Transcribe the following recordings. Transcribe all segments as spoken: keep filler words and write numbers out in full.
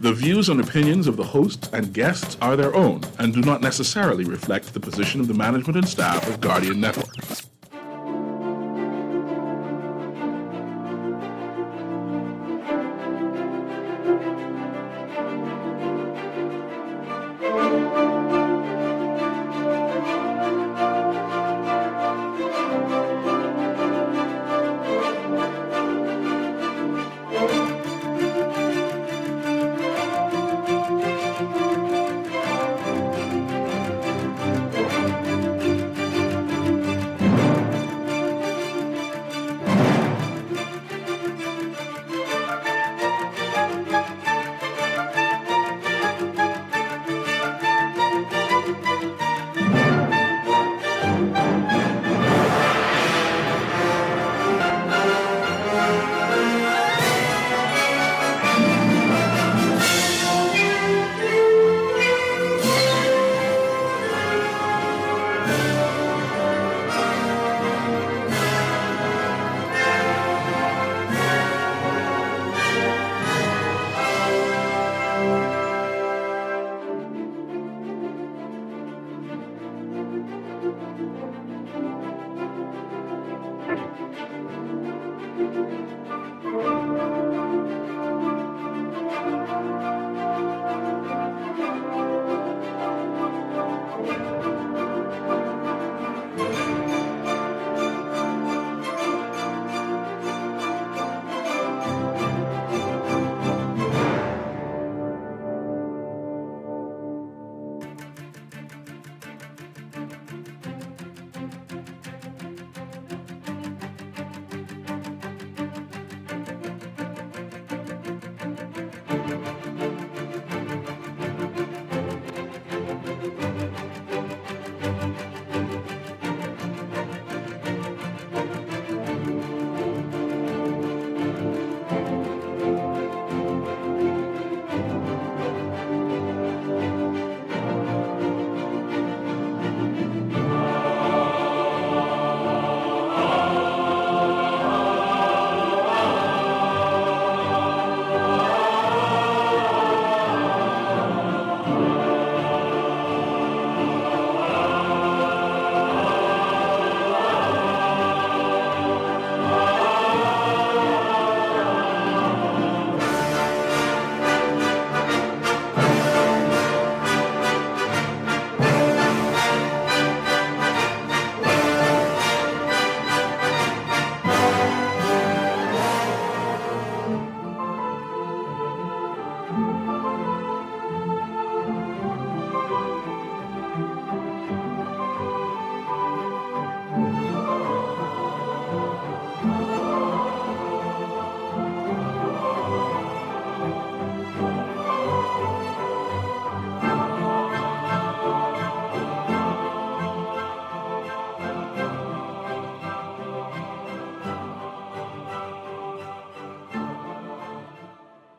The views and opinions of the hosts and guests are their own and do not necessarily reflect the position of the management and staff of Guardian Networks.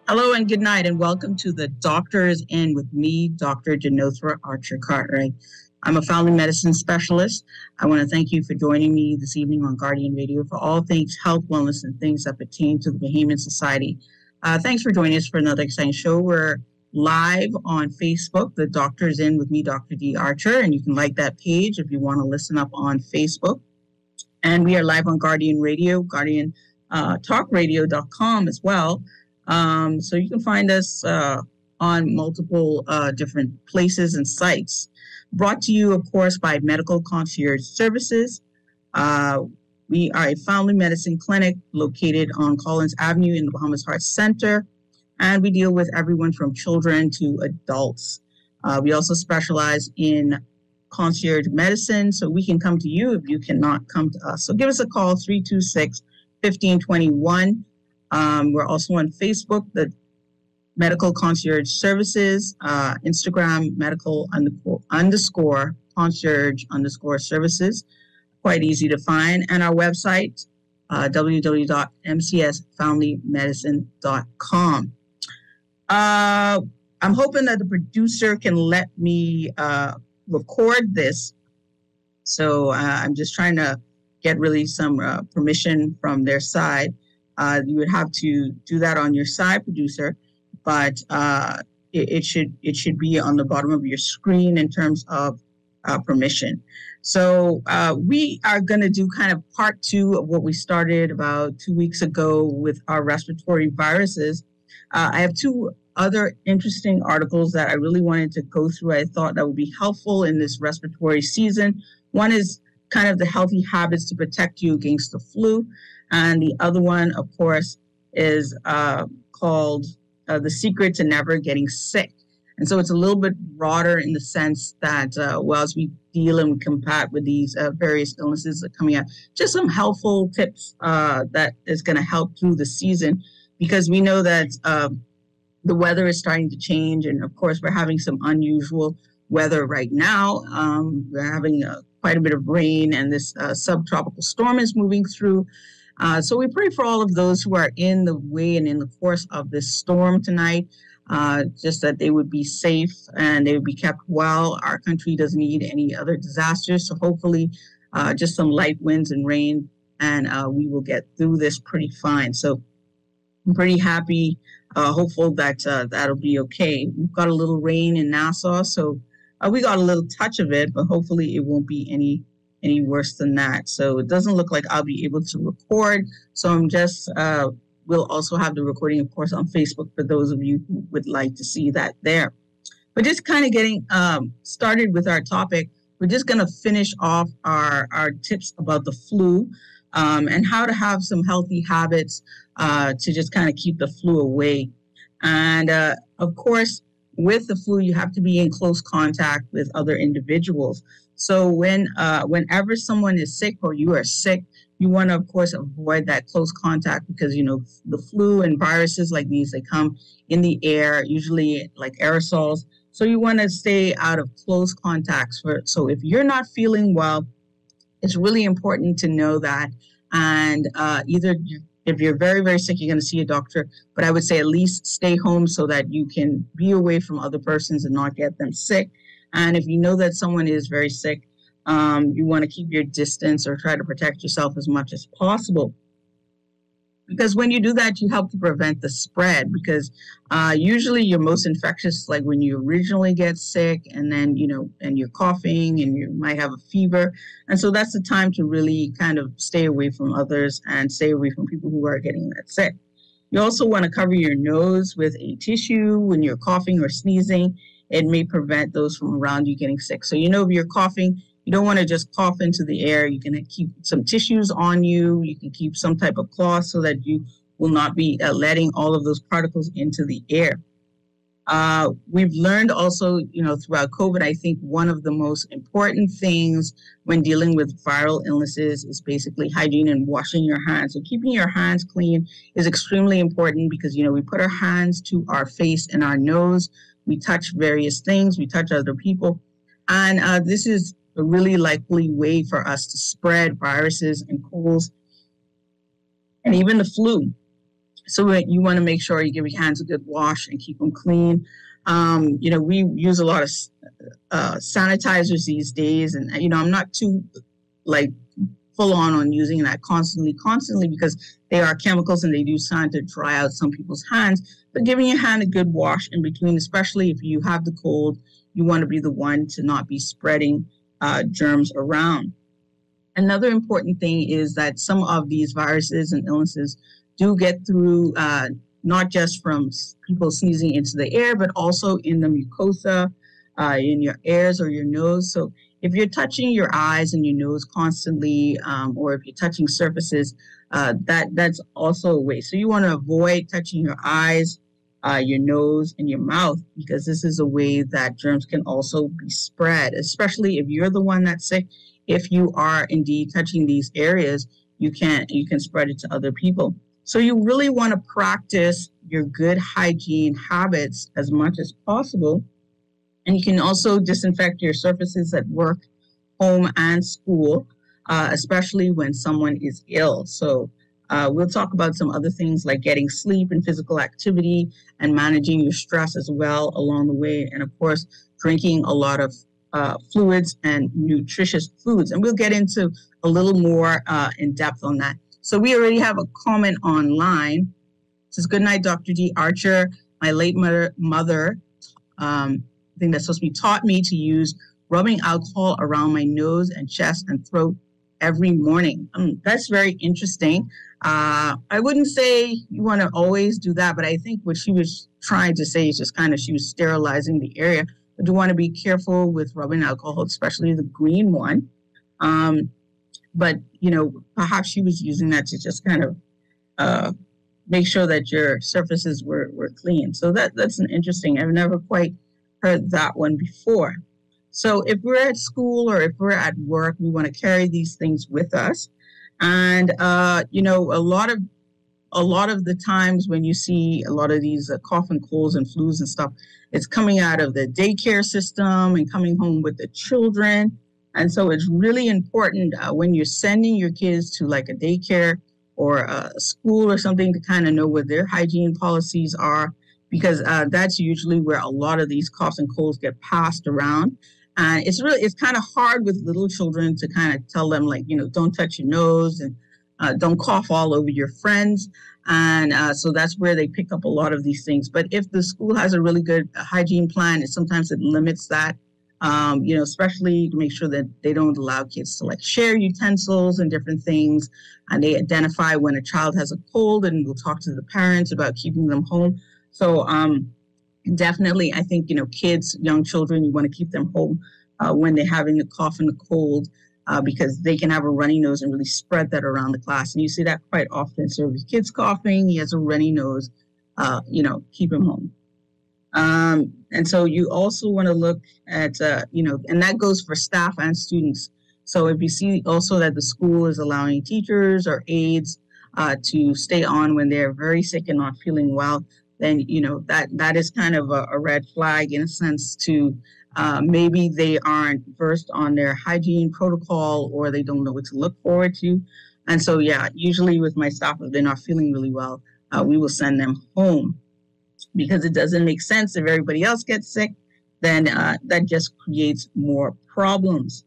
Hello and good night, and welcome to The Doctor's In with me, Doctor Janothra Archer Cartwright. I'm a family medicine specialist. I want to thank you for joining me this evening on Guardian Radio for all things health, wellness, and things that pertain to the Bahamian society. Uh, thanks for joining us for another exciting show. We're live on Facebook, The Doctor's In with me, Doctor D. Archer, and you can like that page if you want to listen up on Facebook. And we are live on Guardian Radio, Guardian Talk Radio dot com as well. Um, so you can find us uh, on multiple uh, different places and sites. Brought to you, of course, by Medical Concierge Services. Uh, we are a family medicine clinic located on Collins Avenue in the Bahamas Heart Center, and we deal with everyone from children to adults. Uh, we also specialize in concierge medicine, so we can come to you if you cannot come to us. So give us a call, three two six, one five two one. Um, we're also on Facebook, the Medical Concierge Services, uh, Instagram, medical underscore, underscore concierge underscore services. Quite easy to find. And our website, uh, w w w dot m c s family medicine dot com. Uh, I'm hoping that the producer can let me uh, record this. So uh, I'm just trying to get really some uh, permission from their side. Uh, you would have to do that on your side, producer. but uh, it, it should it should be on the bottom of your screen in terms of uh, permission. So uh, we are going to do kind of part two of what we started about two weeks ago with our respiratory viruses. Uh, I have two other interesting articles that I really wanted to go through. I thought that would be helpful in this respiratory season. One is kind of the healthy habits to protect you against the flu. And the other one, of course, is uh, called uh, The Secret to Never Getting Sick. And so it's a little bit broader in the sense that, uh, well, as we deal and we combat with these uh, various illnesses that are coming out, just some helpful tips uh, that is going to help through the season, because we know that uh, the weather is starting to change. And of course, we're having some unusual weather right now. Um, we're having a, quite a bit of rain, and this uh, subtropical storm is moving through. Uh, so we pray for all of those who are in the way and in the course of this storm tonight, uh, just that they would be safe and they would be kept well. Our country doesn't need any other disasters. So hopefully uh, just some light winds and rain, and uh, we will get through this pretty fine. So I'm pretty happy, uh, hopeful that uh, that'll be okay. We've got a little rain in Nassau, so uh, we got a little touch of it, but hopefully it won't be any any worse than that. So it doesn't look like I'll be able to record. So I'm just, uh, we'll also have the recording, of course, on Facebook for those of you who would like to see that there. But just kind of getting um, started with our topic, we're just going to finish off our, our tips about the flu um, and how to have some healthy habits uh, to just kind of keep the flu away. And uh, of course, with the flu, you have to be in close contact with other individuals. So when, uh, whenever someone is sick or you are sick, you want to, of course, avoid that close contact because, you know, the flu and viruses like these, they come in the air, usually like aerosols. So you want to stay out of close contacts. For, so if you're not feeling well, it's really important to know that. And uh, either you, if you're very, very sick, you're going to see a doctor. But I would say at least stay home so that you can be away from other persons and not get them sick. And if you know that someone is very sick, um, you want to keep your distance or try to protect yourself as much as possible. Because when you do that, you help to prevent the spread, because uh, usually you're most infectious, like when you originally get sick and then, you know, and you're coughing and you might have a fever. And so that's the time to really kind of stay away from others and stay away from people who are getting that sick. You also want to cover your nose with a tissue when you're coughing or sneezing. It may prevent those from around you getting sick. So, you know, if you're coughing, you don't want to just cough into the air. You can keep some tissues on you. You can keep some type of cloth so that you will not be uh, letting all of those particles into the air. Uh, we've learned also, you know, throughout COVID, I think one of the most important things when dealing with viral illnesses is basically hygiene and washing your hands. So keeping your hands clean is extremely important because, you know, we put our hands to our face and our nose. We touch various things. We touch other people. And uh, this is a really likely way for us to spread viruses and colds and even the flu. So you want to make sure you give your hands a good wash and keep them clean. Um, you know, we use a lot of uh, sanitizers these days. And, you know, I'm not too, like, full on on using that constantly, constantly, because they are chemicals and they do tend to dry out some people's hands. But giving your hand a good wash in between, especially if you have the cold, you want to be the one to not be spreading uh, germs around. Another important thing is that some of these viruses and illnesses do get through uh, not just from people sneezing into the air, but also in the mucosa, uh, in your ears or your nose. So if you're touching your eyes and your nose constantly, um, or if you're touching surfaces, uh, that, that's also a way. So you want to avoid touching your eyes, uh, your nose, and your mouth, because this is a way that germs can also be spread, especially if you're the one that's sick. If you are indeed touching these areas, you can, you can spread it to other people. So you really want to practice your good hygiene habits as much as possible. And you can also disinfect your surfaces at work, home, and school, uh, especially when someone is ill. So uh, we'll talk about some other things like getting sleep and physical activity and managing your stress as well along the way. And, of course, drinking a lot of uh, fluids and nutritious foods. And we'll get into a little more uh, in depth on that. So we already have a comment online. It says, good night, Doctor D. Archer. My late mother, mother um, I think that's supposed to be, taught me to use rubbing alcohol around my nose and chest and throat every morning. I mean, that's very interesting. Uh, I wouldn't say you want to always do that, but I think what she was trying to say is just kind of she was sterilizing the area. I do want to be careful with rubbing alcohol, especially the green one. Um, but, you know, perhaps she was using that to just kind of uh, make sure that your surfaces were, were clean. So that that's an interesting, I've never quite heard that one before. So if we're at school or if we're at work, we want to carry these things with us. And, uh, you know, a lot of a lot of the times when you see a lot of these uh, cough and colds and flus and stuff, it's coming out of the daycare system and coming home with the children. And so it's really important uh, when you're sending your kids to like a daycare or a school or something to kind of know what their hygiene policies are, because uh, that's usually where a lot of these coughs and colds get passed around. And it's really, it's kind of hard with little children to kind of tell them, like, you know, don't touch your nose and uh, don't cough all over your friends. And uh, so that's where they pick up a lot of these things. But if the school has a really good hygiene plan, it sometimes it limits that, um, you know, especially to make sure that they don't allow kids to like share utensils and different things. And they identify when a child has a cold and will talk to the parents about keeping them home. So, um, definitely, I think, you know, kids, young children, you want to keep them home uh, when they're having a cough and a cold uh, because they can have a runny nose and really spread that around the class. And you see that quite often. So if your kid's coughing, he has a runny nose, uh, you know, keep him home. Um, and so you also want to look at, uh, you know, and that goes for staff and students. So if you see also that the school is allowing teachers or aides uh, to stay on when they're very sick and not feeling well, then, you know, that that is kind of a, a red flag in a sense to uh, maybe they aren't versed on their hygiene protocol or they don't know what to look forward to. And so, yeah, usually with my staff, if they're not feeling really well, uh, we will send them home because it doesn't make sense. If everybody else gets sick, then uh, that just creates more problems.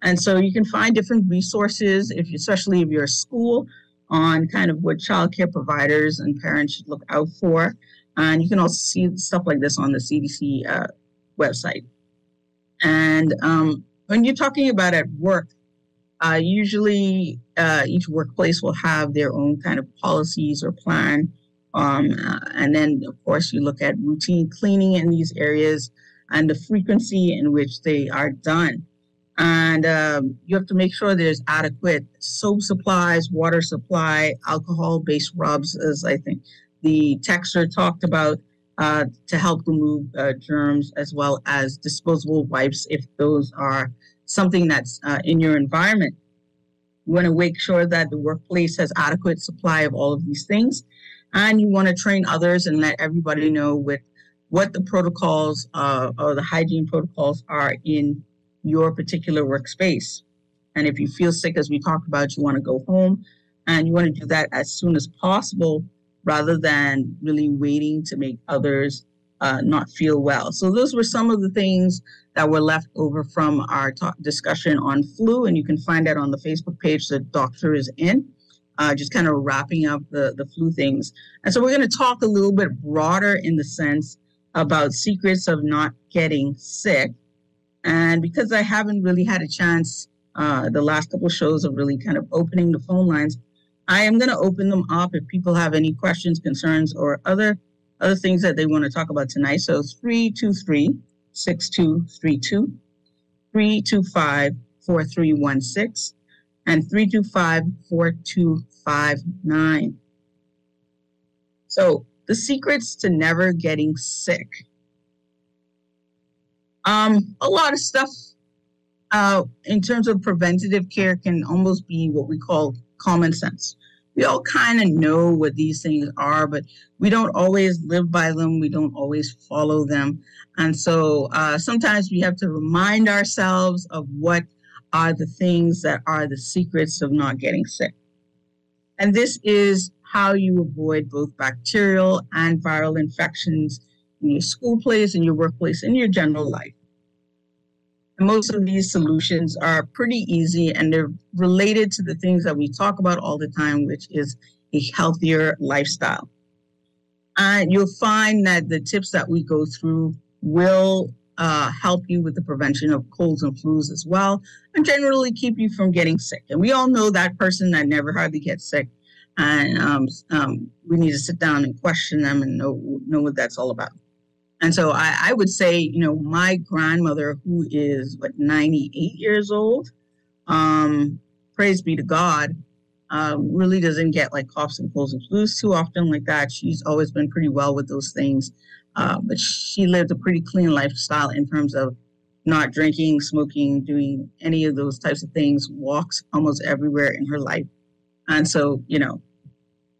And so you can find different resources, if you, especially if you're a school, on kind of what childcare providers and parents should look out for. And you can also see stuff like this on the C D C uh, website. And um, when you're talking about at work, uh, usually uh, each workplace will have their own kind of policies or plan. Um, uh, and then, of course, you look at routine cleaning in these areas and the frequency in which they are done. And um, you have to make sure there's adequate soap supplies, water supply, alcohol-based rubs, as I think the texter talked about, uh, to help remove uh, germs, as well as disposable wipes if those are something that's uh, in your environment. You want to make sure that the workplace has adequate supply of all of these things. And you want to train others and let everybody know with what the protocols uh, or the hygiene protocols are in your particular workspace. And if you feel sick, as we talked about, you want to go home and you want to do that as soon as possible rather than really waiting to make others uh, not feel well. So those were some of the things that were left over from our talk discussion on flu, and you can find that on the Facebook page that Doctor is in, uh, just kind of wrapping up the, the flu things. And so we're going to talk a little bit broader in the sense about secrets of not getting sick. And because I haven't really had a chance, uh, the last couple of shows of really kind of opening the phone lines, I am going to open them up if people have any questions, concerns, or other other things that they want to talk about tonight. So it's three two three, six two three two, three two five, four three one six, and three two five, four two five nine. So the secrets to never getting sick. Um, a lot of stuff uh, in terms of preventative care can almost be what we call common sense. We all kind of know what these things are, but we don't always live by them. We don't always follow them. And so uh, sometimes we have to remind ourselves of what are the things that are the secrets of not getting sick. And this is how you avoid both bacterial and viral infections in your school place, in your workplace, in your general life. And most of these solutions are pretty easy and they're related to the things that we talk about all the time, which is a healthier lifestyle. uh, you'll find that the tips that we go through will uh, help you with the prevention of colds and flus as well, and generally keep you from getting sick. And we all know that person that never hardly gets sick, and um, um, we need to sit down and question them and know, know what that's all about. And so I, I would say, you know, my grandmother, who is, what, ninety-eight years old, um, praise be to God, uh, really doesn't get like coughs and colds and flus too often like that. She's always been pretty well with those things. Uh, but she lived a pretty clean lifestyle in terms of not drinking, smoking, doing any of those types of things, walks almost everywhere in her life. And so, you know,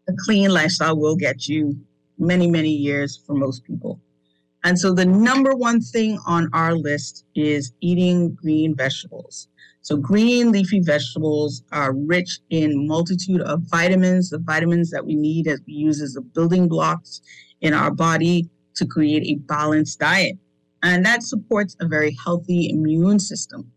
a clean lifestyle will get you many, many years for most people. And so the number one thing on our list is eating green vegetables. So green leafy vegetables are rich in multitude of vitamins, the vitamins that we need as we use as the building blocks in our body to create a balanced diet. And that supports a very healthy immune system.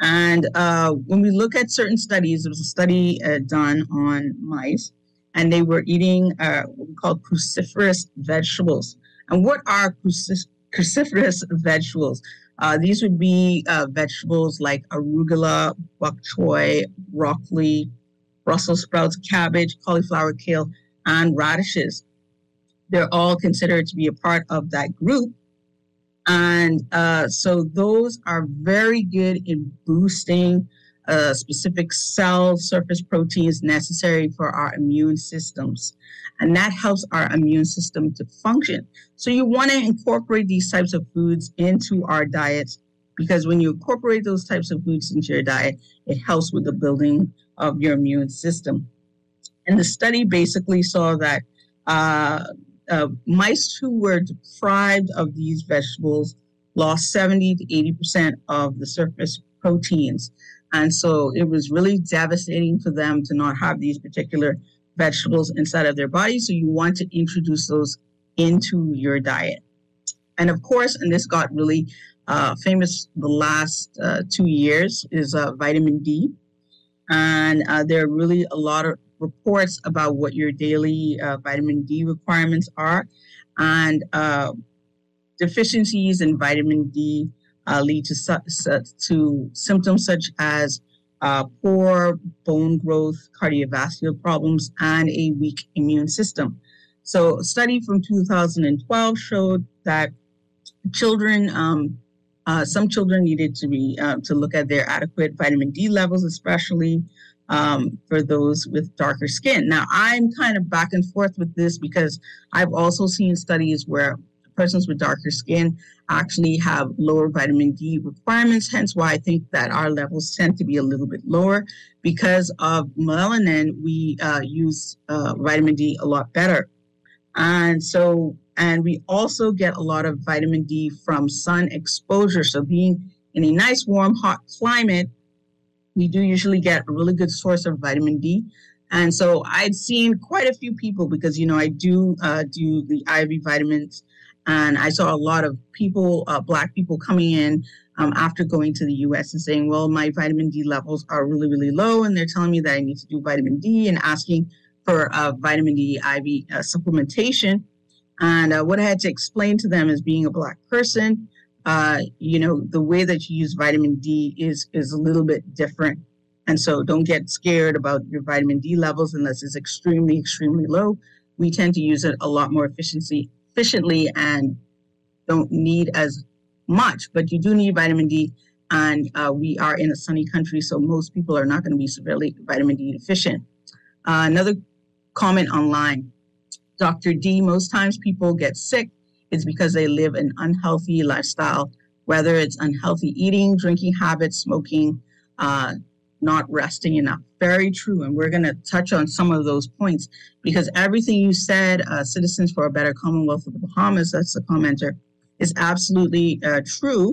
And uh, when we look at certain studies, there was a study uh, done on mice, and they were eating uh, what we call cruciferous vegetables. And what are crucif- cruciferous vegetables? Uh, these would be uh, vegetables like arugula, bok choy, broccoli, Brussels sprouts, cabbage, cauliflower, kale, and radishes. They're all considered to be a part of that group. And uh, so those are very good in boosting uh, specific cell surface proteins necessary for our immune systems. And that helps our immune system to function. So you want to incorporate these types of foods into our diets, because when you incorporate those types of foods into your diet, it helps with the building of your immune system. And the study basically saw that uh, uh, mice who were deprived of these vegetables lost seventy to eighty percent of the surface proteins. And so it was really devastating for them to not have these particular vegetables inside of their body. So you want to introduce those into your diet. And of course, and this got really uh, famous the last uh, two years, is uh, vitamin D. And uh, there are really a lot of reports about what your daily uh, vitamin D requirements are. And uh, deficiencies in vitamin D uh, lead to, su- su- to symptoms such as Uh, poor bone growth, cardiovascular problems, and a weak immune system. So a study from two thousand twelve showed that children, um, uh, some children needed to be, uh, to look at their adequate vitamin D levels, especially um, for those with darker skin. Now, I'm kind of back and forth with this because I've also seen studies where persons with darker skin actually have lower vitamin D requirements, hence why I think that our levels tend to be a little bit lower. Because of melanin, we uh, use uh, vitamin D a lot better. And so, and we also get a lot of vitamin D from sun exposure. So being in a nice, warm, hot climate, we do usually get a really good source of vitamin D. And so I'd seen quite a few people, because, you know, I do uh, do the I V vitamins. And I saw a lot of people, uh, Black people coming in um, after going to the U S and saying, well, my vitamin D levels are really, really low. And they're telling me that I need to do vitamin D, and asking for uh, vitamin D I V uh, supplementation. And uh, what I had to explain to them as being a Black person, uh, you know, the way that you use vitamin D is, is a little bit different. And so don't get scared about your vitamin D levels unless it's extremely, extremely low. We tend to use it a lot more efficiency. efficiently and don't need as much, but you do need vitamin D. And uh, we are in a sunny country, so most people are not going to be severely vitamin D deficient. Uh, another comment online, Doctor D, most times people get sick, it's because they live an unhealthy lifestyle, whether it's unhealthy eating, drinking habits, smoking, uh, not resting enough. Very true. And we're going to touch on some of those points, because everything you said, uh, Citizens for a Better Commonwealth of the Bahamas, that's the commenter, is absolutely uh, true.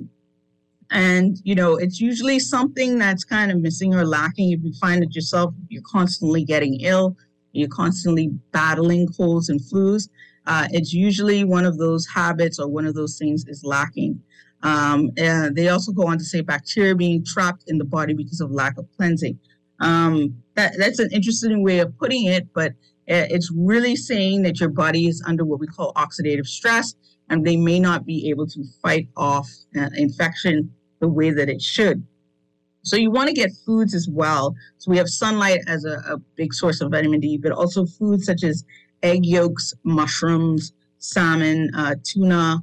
And, you know, it's usually something that's kind of missing or lacking. If you find it yourself, you're constantly getting ill, you're constantly battling colds and flus, uh, it's usually one of those habits or one of those things is lacking. Um, and they also go on to say bacteria being trapped in the body because of lack of cleansing. Um, that, that's an interesting way of putting it, but It's really saying that your body is under what we call oxidative stress, and they may not be able to fight off uh, infection the way that it should. So you want to get foods as well. So we have sunlight as a, a big source of vitamin D, but also foods such as egg yolks, mushrooms, salmon, uh, tuna,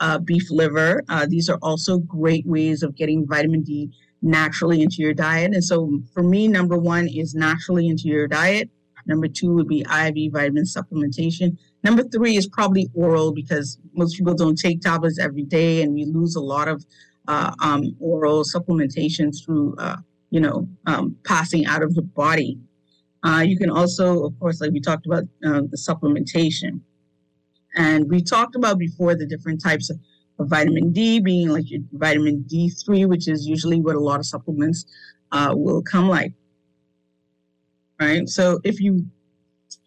uh, beef liver. Uh, these are also great ways of getting vitamin D naturally into your diet. And so for me, number one is naturally into your diet. Number two would be I V vitamin supplementation. Number three is probably oral, because most people don't take tablets every day, and we lose a lot of Uh, um, oral supplementation through, uh, you know, um, passing out of the body. Uh, you can also, of course, like we talked about, uh, the supplementation. And we talked about before the different types of, of vitamin D, being like your vitamin D three, which is usually what a lot of supplements uh, will come like. Right? So if you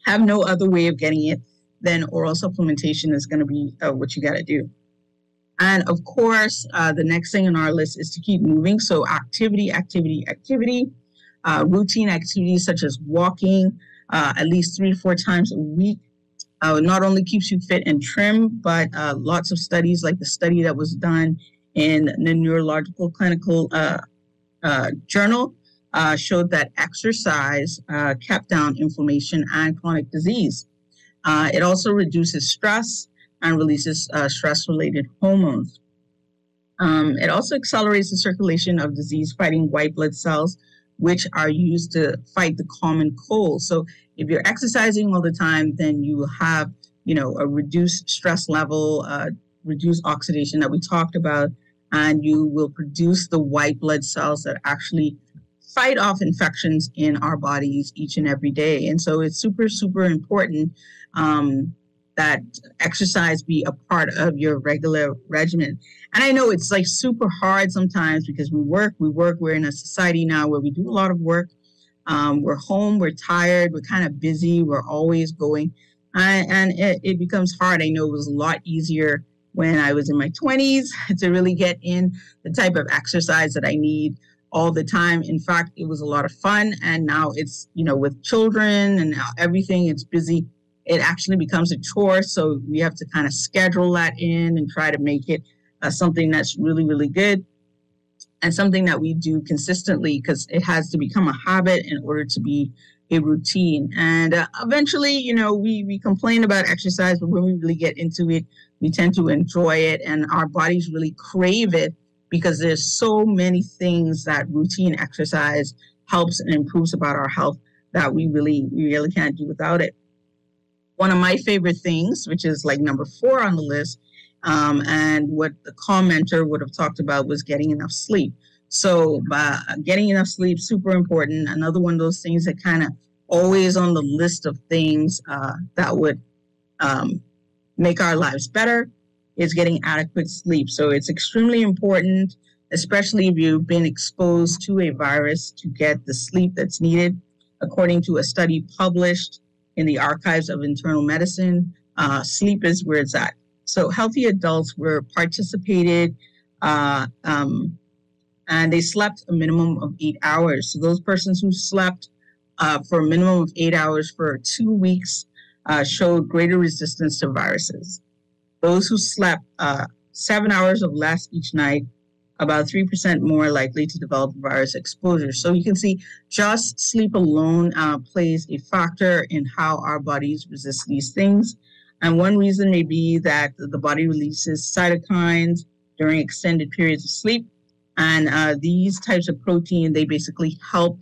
have no other way of getting it, then oral supplementation is going to be uh, what you got to do. And of course, uh, the next thing on our list is to keep moving. So activity, activity, activity, uh, routine activities such as walking uh, at least three to four times a week. Uh, not only keeps you fit and trim, but uh, lots of studies, like the study that was done in the Neurological Clinical uh, uh, Journal, uh, showed that exercise uh, kept down inflammation and chronic disease. Uh, it also reduces stress and releases uh, stress-related hormones. Um, it also accelerates the circulation of disease-fighting white blood cells, which are used to fight the common cold. So if you're exercising all the time, then you will have, you know, a reduced stress level, uh, reduced oxidation that we talked about, and you will produce the white blood cells that actually fight off infections in our bodies each and every day. And so it's super, super important um, that exercise be a part of your regular regimen. And I know it's like super hard sometimes because we work, we work, we're in a society now where we do a lot of work. Um, we're home, we're tired, we're kind of busy, we're always going. I, and it, it becomes hard. I know it was a lot easier when I was in my twenties to really get in the type of exercise that I need all the time. In fact, it was a lot of fun. And now it's, you know, with children and everything, it's busy. It actually becomes a chore, so we have to kind of schedule that in and try to make it uh, something that's really, really good and something that we do consistently, because it has to become a habit in order to be a routine. And uh, eventually, you know, we, we complain about exercise, but when we really get into it, we tend to enjoy it, and our bodies really crave it because there's so many things that routine exercise helps and improves about our health that we really, we really can't do without it. One of my favorite things, which is like number four on the list, um, and what the commenter would have talked about, was getting enough sleep. So uh, getting enough sleep, super important. Another one of those things that kind of always on the list of things uh, that would um, make our lives better is getting adequate sleep. So it's extremely important, especially if you've been exposed to a virus, to get the sleep that's needed. According to a study published in the Archives of Internal Medicine, uh, sleep is where it's at. So healthy adults were participated uh, um, and they slept a minimum of eight hours. So those persons who slept uh, for a minimum of eight hours for two weeks uh, showed greater resistance to viruses. Those who slept uh, seven hours or less each night, about three percent more likely to develop virus exposure. So you can see just sleep alone uh, plays a factor in how our bodies resist these things. And one reason may be that the body releases cytokines during extended periods of sleep. And uh, these types of protein, they basically help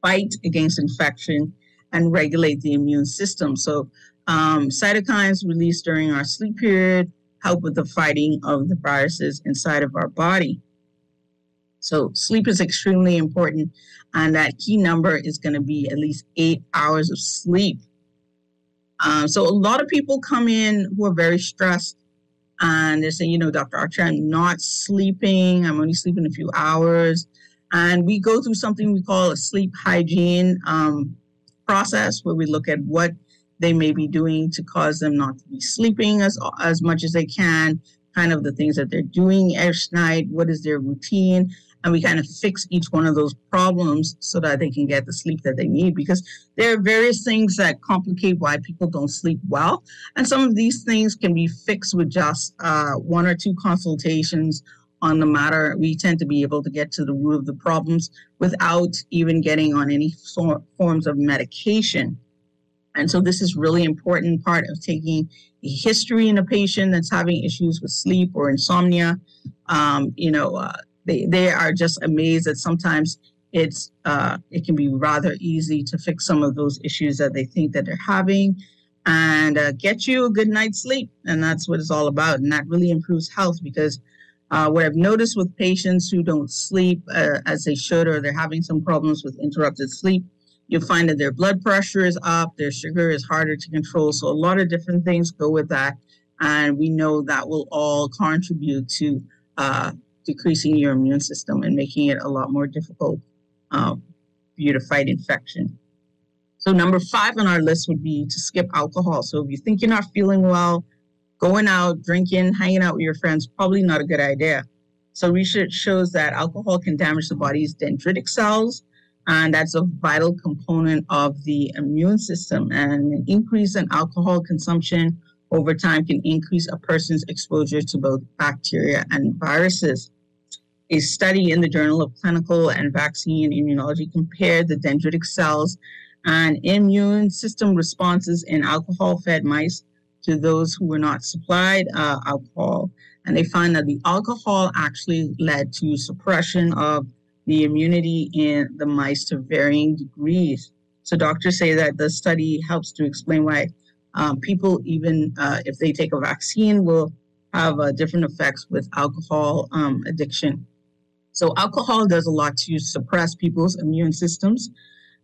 fight against infection and regulate the immune system. So um, cytokines released during our sleep period help with the fighting of the viruses inside of our body. So sleep is extremely important, and that key number is going to be at least eight hours of sleep. Um, so a lot of people come in who are very stressed, and they're saying, you know, Doctor Archer, I'm not sleeping. I'm only sleeping a few hours. And we go through something we call a sleep hygiene um, process, where we look at what they may be doing to cause them not to be sleeping as, as much as they can, kind of the things that they're doing each night, what is their routine, and we kind of fix each one of those problems so that they can get the sleep that they need, because there are various things that complicate why people don't sleep well. And some of these things can be fixed with just uh, one or two consultations on the matter. We tend to be able to get to the root of the problems without even getting on any so- forms of medication. And so this is really important part of taking the history in a patient that's having issues with sleep or insomnia. Um, you know, uh, they, they are just amazed that sometimes it's uh, it can be rather easy to fix some of those issues that they think that they're having and uh, get you a good night's sleep. And that's what it's all about. And that really improves health, because uh, what I've noticed with patients who don't sleep uh, as they should, or they're having some problems with interrupted sleep, you'll find that their blood pressure is up, their sugar is harder to control. So a lot of different things go with that. And we know that will all contribute to uh, decreasing your immune system and making it a lot more difficult uh, for you to fight infection. So number five on our list would be to skip alcohol. So if you think you're not feeling well, going out, drinking, hanging out with your friends, probably not a good idea. So research shows that alcohol can damage the body's dendritic cells, and that's a vital component of the immune system. And an increase in alcohol consumption over time can increase a person's exposure to both bacteria and viruses. A study in the Journal of Clinical and Vaccine Immunology compared the dendritic cells and immune system responses in alcohol-fed mice to those who were not supplied uh, alcohol. And they found that the alcohol actually led to suppression of the immunity in the mice to varying degrees. So doctors say that the study helps to explain why um, people, even uh, if they take a vaccine, will have uh, different effects with alcohol um, addiction. So alcohol does a lot to suppress people's immune systems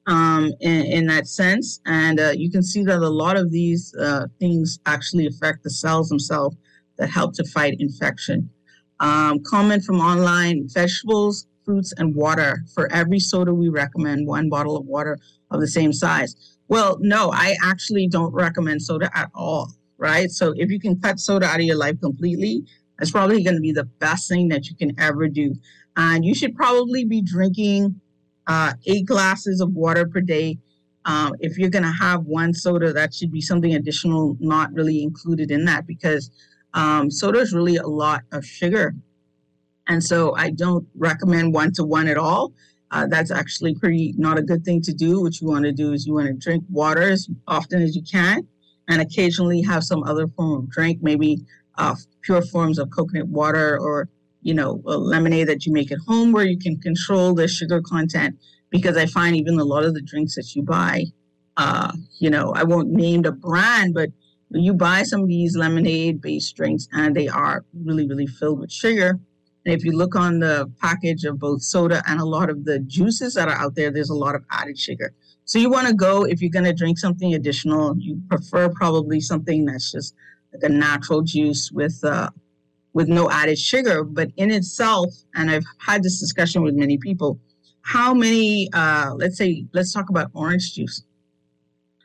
um, in, in that sense. And uh, you can see that a lot of these uh, things actually affect the cells themselves that help to fight infection. Um, comment from online: vegetables, fruits, and water. For every soda, we recommend one bottle of water of the same size. Well, no, I actually don't recommend soda at all, right? So if you can cut soda out of your life completely, that's probably going to be the best thing that you can ever do. And you should probably be drinking uh, eight glasses of water per day. Um, if you're going to have one soda, that should be something additional, not really included in that, because um, soda is really a lot of sugar. And so I don't recommend one-to-one at all. Uh, that's actually pretty not a good thing to do. What you want to do is you want to drink water as often as you can, and occasionally have some other form of drink, maybe uh, pure forms of coconut water or, you know, a lemonade that you make at home where you can control the sugar content. Because I find even a lot of the drinks that you buy, uh, you know, I won't name the brand, but you buy some of these lemonade-based drinks and they are really, really filled with sugar. And if you look on the package of both soda and a lot of the juices that are out there, there's a lot of added sugar. So you want to go, if you're going to drink something additional, you prefer probably something that's just like a natural juice with uh, with no added sugar. But in itself, and I've had this discussion with many people, how many, uh, let's say, let's talk about orange juice.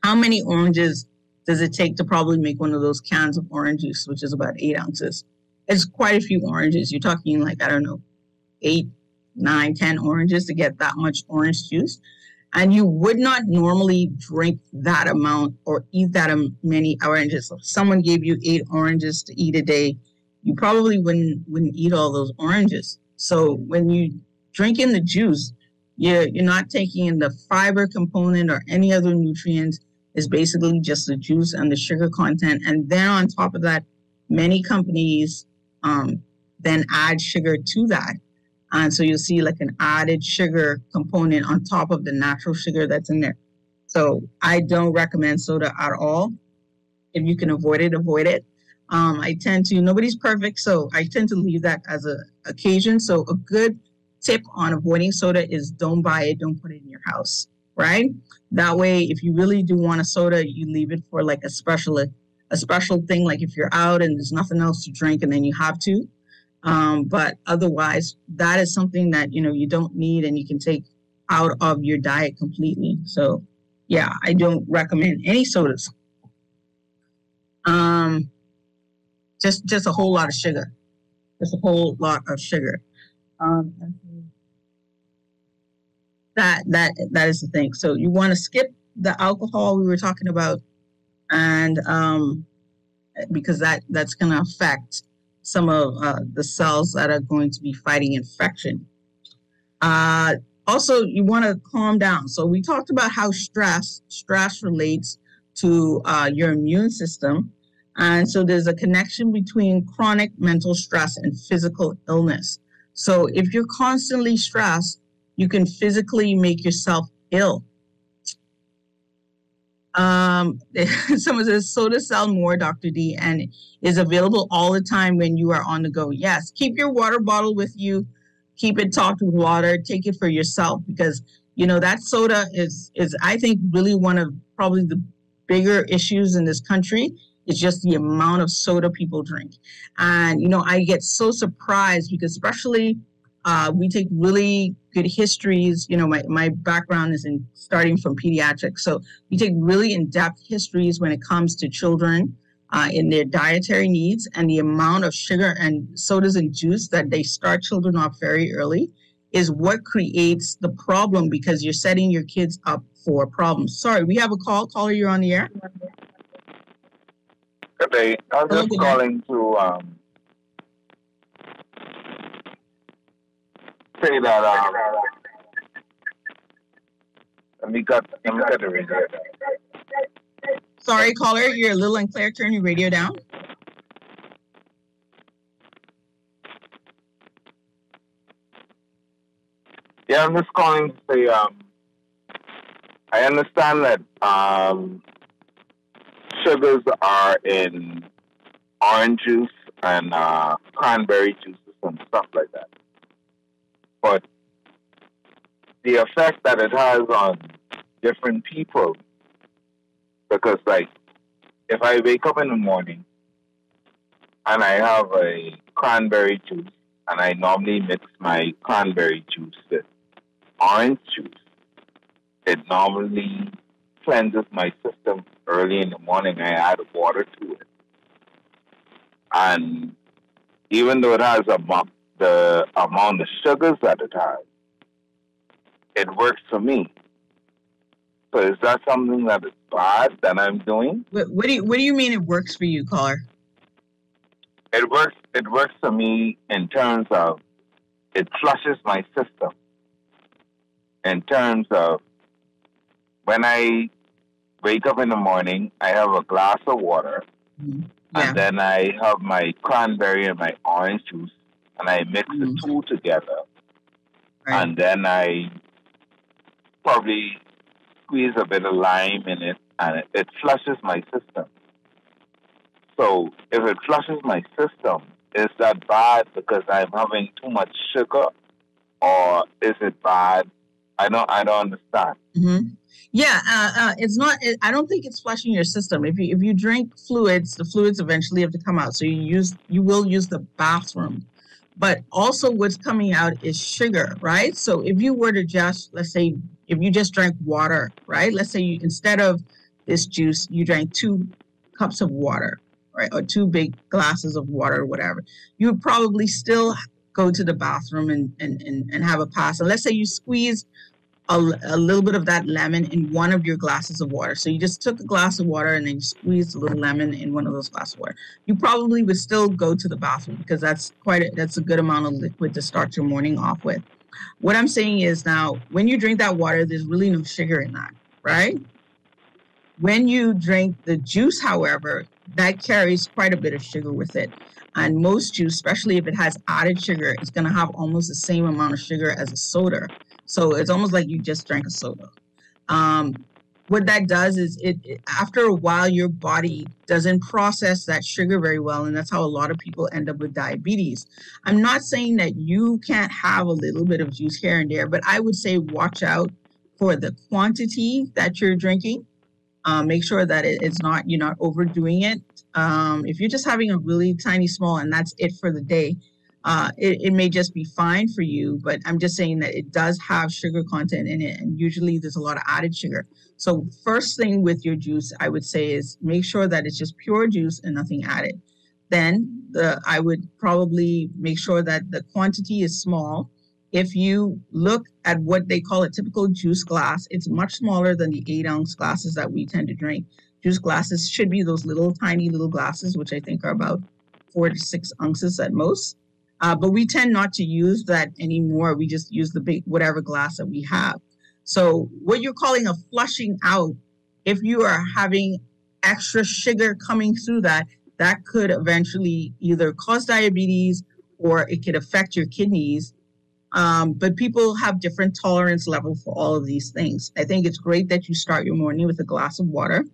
How many oranges does it take to probably make one of those cans of orange juice, which is about eight ounces? It's quite a few oranges. You're talking like, I don't know, eight, nine, ten oranges to get that much orange juice. And you would not normally drink that amount or eat that many oranges. If someone gave you eight oranges to eat a day, you probably wouldn't wouldn't eat all those oranges. So when you drink in the juice, you're, you're not taking in the fiber component or any other nutrients. It's basically just the juice and the sugar content. And then on top of that, many companies Um, then add sugar to that. And so you'll see like an added sugar component on top of the natural sugar that's in there. So I don't recommend soda at all. If you can avoid it, avoid it. Um, I tend to, nobody's perfect, so I tend to leave that as an occasion. So a good tip on avoiding soda is don't buy it, don't put it in your house, right? That way, if you really do want a soda, you leave it for like a special a special thing, like if you're out and there's nothing else to drink and then you have to. Um, but otherwise, that is something that, you know, you don't need and you can take out of your diet completely. So, yeah, I don't recommend any sodas. Um, just just a whole lot of sugar. Just a whole lot of sugar. Um, That that that is the thing. So you want to skip the alcohol we were talking about, and um, because that, that's going to affect some of uh, the cells that are going to be fighting infection. Uh, also, you want to calm down. So we talked about how stress stress relates to uh, your immune system. And so there's a connection between chronic mental stress and physical illness. So if you're constantly stressed, you can physically make yourself ill. Um, someone says, soda sell more, Doctor D, and is available all the time when you are on the go. Yes, keep your water bottle with you. Keep it topped with water. Take it for yourself because, you know, that soda is, is I think, really one of probably the bigger issues in this country. It's just the amount of soda people drink. And, you know, I get so surprised because especially uh, we take really good histories. You know, my, my background is in starting from pediatrics. So we take really in-depth histories when it comes to children uh, in their dietary needs and the amount of sugar and sodas and juice that they start children off very early is what creates the problem because you're setting your kids up for problems. Sorry, we have a call. Caller, you're on the air. Okay, I'm just Hello, calling to um, say that um, let me cut, let me cut the radio down. Sorry, caller, you're a little unclear. Turn your radio down. Yeah, I'm just calling to say um, I understand that um. sugars are in orange juice and uh, cranberry juices and stuff like that. But the effect that it has on different people, because like if I wake up in the morning and I have a cranberry juice and I normally mix my cranberry juice with orange juice, it normally cleanses my system early in the morning. I add water to it, and even though it has a, the amount of sugars that it has, it works for me. So is that something that is bad that I'm doing? What, what do you What do you mean it works for you, caller? It works. It works for me in terms of it flushes my system. In terms of when I wake up in the morning, I have a glass of water, mm-hmm. yeah. and then I have my cranberry and my orange juice, and I mix mm-hmm. the two together, right. and then I probably squeeze a bit of lime in it, and it, it flushes my system. So if it flushes my system, is that bad because I'm having too much sugar, or is it bad? I don't, I don't understand. Mm-hmm. Yeah, uh, uh, it's not. It, I don't think it's flushing your system. If you if you drink fluids, the fluids eventually have to come out. So you use you will use the bathroom, but also what's coming out is sugar, right? So if you were to just let's say if you just drank water, right? Let's say you, instead of this juice, you drank two cups of water, right, or two big glasses of water, or whatever. You would probably still go to the bathroom and and and, and have a pass. And let's say you squeeze A, a little bit of that lemon in one of your glasses of water. So you just took a glass of water and then you squeezed a little lemon in one of those glasses of water. You probably would still go to the bathroom because that's quite a, that's a good amount of liquid to start your morning off with. What I'm saying is now, when you drink that water, there's really no sugar in that, right? When you drink the juice, however, that carries quite a bit of sugar with it. And most juice, especially if it has added sugar, is going to have almost the same amount of sugar as a soda. So it's almost like you just drank a soda. Um, what that does is it, it after a while, your body doesn't process that sugar very well. And that's how a lot of people end up with diabetes. I'm not saying that you can't have a little bit of juice here and there, but I would say watch out for the quantity that you're drinking. Uh, make sure that it, it's not, you're not overdoing it. Um, if you're just having a really tiny small and that's it for the day, Uh, it, it may just be fine for you, but I'm just saying that it does have sugar content in it, and usually there's a lot of added sugar. So first thing with your juice, I would say, is make sure that it's just pure juice and nothing added. Then the, I would probably make sure that the quantity is small If you look at what they call a typical juice glass, it's much smaller than the eight ounce glasses that we tend to drink. Juice glasses should be those little tiny little glasses, which I think are about four to six ounces at most. Uh, but we tend not to use that anymore. We just use the big, whatever glass that we have. So what you're calling a flushing out, if you are having extra sugar coming through that, that could eventually either cause diabetes or it could affect your kidneys. Um, but people have different tolerance level for all of these things. I think it's great that you start your morning with a glass of water.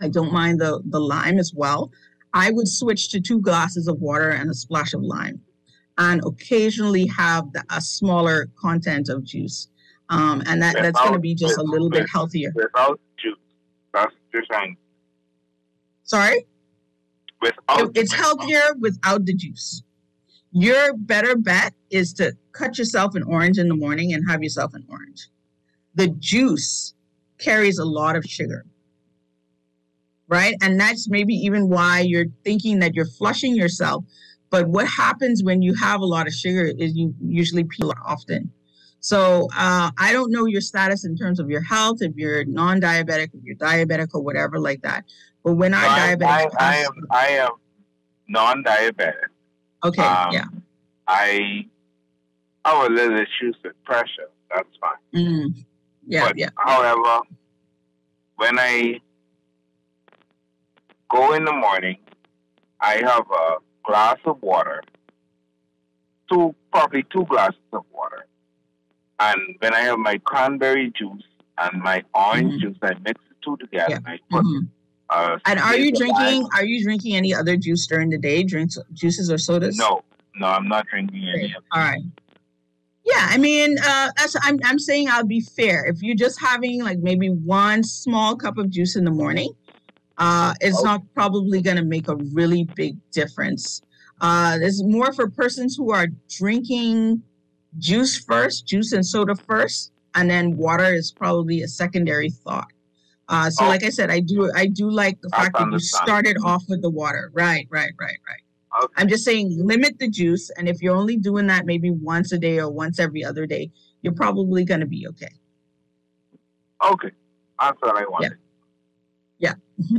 I don't mind the, the lime as well. I would switch to two glasses of water and a splash of lime and occasionally have the, a smaller content of juice. Um, and that, that's going to be just a little bit healthier. Without juice, that's you're saying. Sorry? Without it's healthier without the juice. Your better bet is to cut yourself an orange in the morning and have yourself an orange. The juice carries a lot of sugar, right? And that's maybe even why you're thinking that you're flushing yourself. But what happens when you have a lot of sugar is you usually peel often. So uh, I don't know your status in terms of your health, if you're non-diabetic, if you're diabetic or whatever like that. But when no, our diabetic... I, I, I am, I am non-diabetic. Okay, um, yeah. I I would let it choose the pressure. That's fine. Mm, yeah, but, yeah. However, when I go in the morning, I have a glass of water, two probably two glasses of water. And when I have my cranberry juice and my orange mm-hmm. juice, I mix the two together. Yeah. And I put mm-hmm. uh, and are you drinking? Ice. Are you drinking any other juice during the day? Drinks, juices, or sodas? No, no, I'm not drinking okay. any. Of All right. Yeah, I mean, uh, that's, I'm I'm saying I'll be fair. If you're just having like maybe one small cup of juice in the morning, uh, it's oh. not probably going to make a really big difference. Uh, it's more for persons who are drinking. Juice first, juice and soda first, and then water is probably a secondary thought. Uh, so, oh, like I said, I do I do like the fact that you started off with the water. Right, right, right, right. Okay. I'm just saying limit the juice, and if you're only doing that maybe once a day or once every other day, you're probably going to be okay. Okay. That's what I wanted. Yeah. yeah.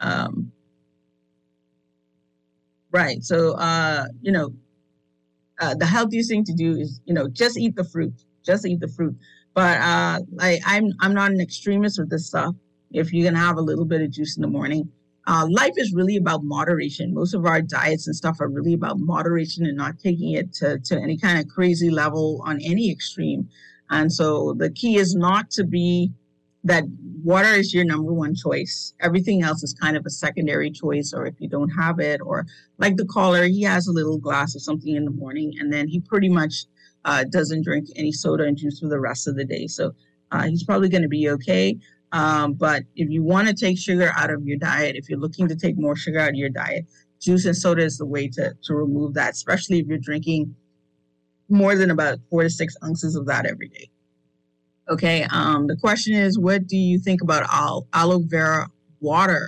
um, right. So, uh, you know, Uh, the healthiest thing to do is, you know, just eat the fruit. Just eat the fruit. But uh, I, I'm I'm not an extremist with this stuff. If you can have a little bit of juice in the morning, uh, life is really about moderation. Most of our diets and stuff are really about moderation and not taking it to, to any kind of crazy level on any extreme. And so the key is not to be that water is your number one choice. Everything else is kind of a secondary choice, or if you don't have it, or like the caller, he has a little glass of something in the morning, and then he pretty much uh, doesn't drink any soda and juice for the rest of the day. So uh, he's probably going to be okay. Um, but if you want to take sugar out of your diet, if you're looking to take more sugar out of your diet, juice and soda is the way to, to remove that, especially if you're drinking more than about four to six ounces of that every day. Okay, um, the question is, what do you think about al- aloe vera water?